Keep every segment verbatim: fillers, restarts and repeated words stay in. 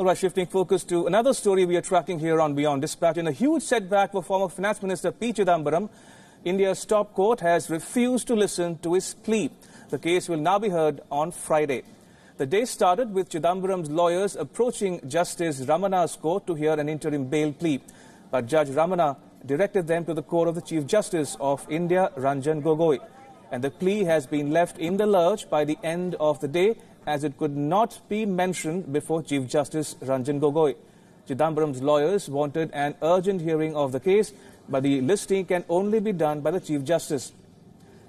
All right, shifting focus to another story we are tracking here on Beyond Dispatch. In a huge setback for former Finance Minister P. Chidambaram, India's top court has refused to listen to his plea. The case will now be heard on Friday. The day started with Chidambaram's lawyers approaching Justice Ramana's court to hear an interim bail plea. But Judge Ramana directed them to the court of the Chief Justice of India, Ranjan Gogoi. And the plea has been left in the lurch by the end of the day, as it could not be mentioned before Chief Justice Ranjan Gogoi. Chidambaram's lawyers wanted an urgent hearing of the case, but the listing can only be done by the Chief Justice.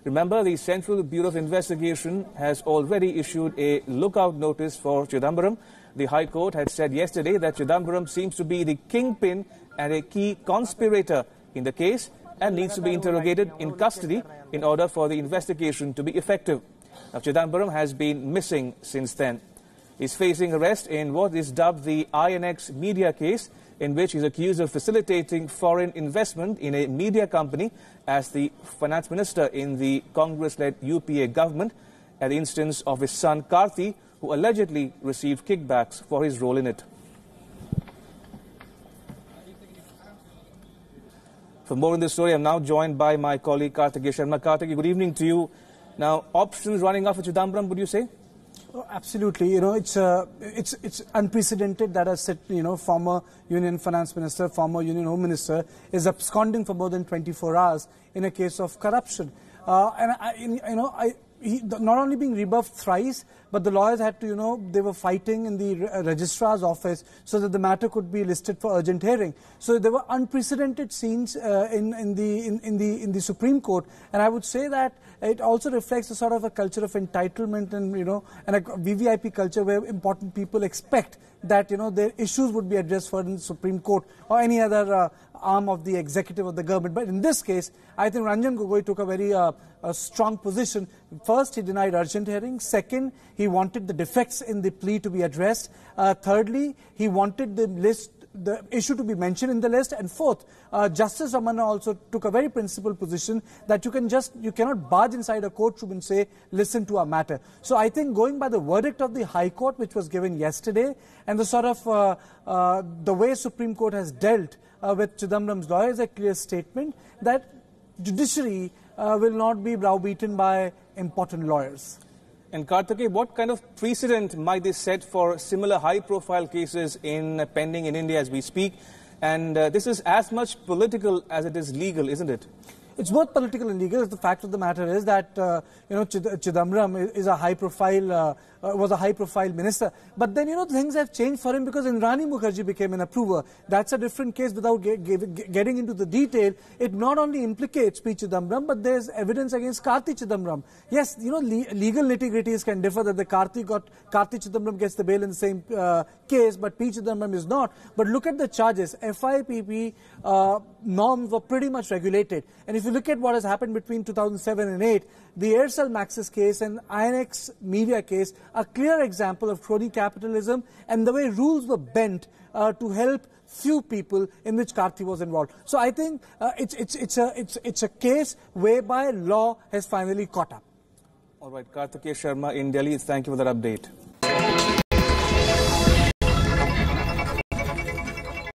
Remember, the Central Bureau of Investigation has already issued a lookout notice for Chidambaram. The High Court had said yesterday that Chidambaram seems to be the kingpin and a key conspirator in the case and needs to be interrogated in custody in order for the investigation to be effective. Now, Chidambaram has been missing since then. He's facing arrest in what is dubbed the I N X Media Case, in which he's accused of facilitating foreign investment in a media company as the finance minister in the Congress-led U P A government, at the instance of his son Karthi, who allegedly received kickbacks for his role in it. For more on this story, I'm now joined by my colleague Karthikesh Sharma. Karthikesh, good evening to you. Now, options running off for Chidambaram, would you say? Oh, absolutely. You know, it's uh, it's it's unprecedented that a you know former Union Finance Minister, former Union Home Minister, is absconding for more than twenty-four hours in a case of corruption. Uh, and I, you know, I he, not only being rebuffed thrice, but the lawyers had to, you know, they were fighting in the re registrar's office so that the matter could be listed for urgent hearing. So there were unprecedented scenes uh, in in the in, in the in the Supreme Court, and I would say that it also reflects a sort of a culture of entitlement and you know and a V V I P culture where important people expect that you know their issues would be addressed for in the Supreme Court or any other uh, arm of the executive of the government. But in this case, I think Ranjan Gogoi took a very uh, a strong position. First, he denied urgent hearing. Second, he He wanted the defects in the plea to be addressed. Uh, thirdly, he wanted the list, the issue to be mentioned in the list. And fourth, uh, Justice Ramana also took a very principled position that you can just, you cannot barge inside a courtroom and say, listen to our matter. So I think going by the verdict of the High Court, which was given yesterday, and the sort of uh, uh, the way Supreme Court has dealt uh, with Chidambaram's lawyer is a clear statement that judiciary uh, will not be browbeaten by important lawyers. And Karthikesh, what kind of precedent might this set for similar high-profile cases in uh, pending in India as we speak? And uh, this is as much political as it is legal, isn't it? It's both political and legal. The fact of the matter is that uh, you know Chid Chidambaram is a high-profile, uh, uh, was a high-profile minister. But then you know things have changed for him because Indrani Mukherjee became an approver. That's a different case. Without ge ge getting into the detail, it not only implicates P. Chidambaram, but there's evidence against Karthi Chidambaram. Yes, you know le legal nitty-gritties can differ. That the Karthi got Karthi Chidambaram gets the bail in the same uh, case, but P. Chidambaram is not. But look at the charges. F I P P uh, norms were pretty much regulated, and if you look at what has happened between two thousand seven and eight, the Aircel Maxis case and I N X Media case are a clear example of crony capitalism and the way rules were bent uh, to help few people, in which Karthi was involved. So I think uh, it's it's it's a it's it's a case whereby law has finally caught up. All right, Karthikesh Sharma in Delhi, thank you for that update.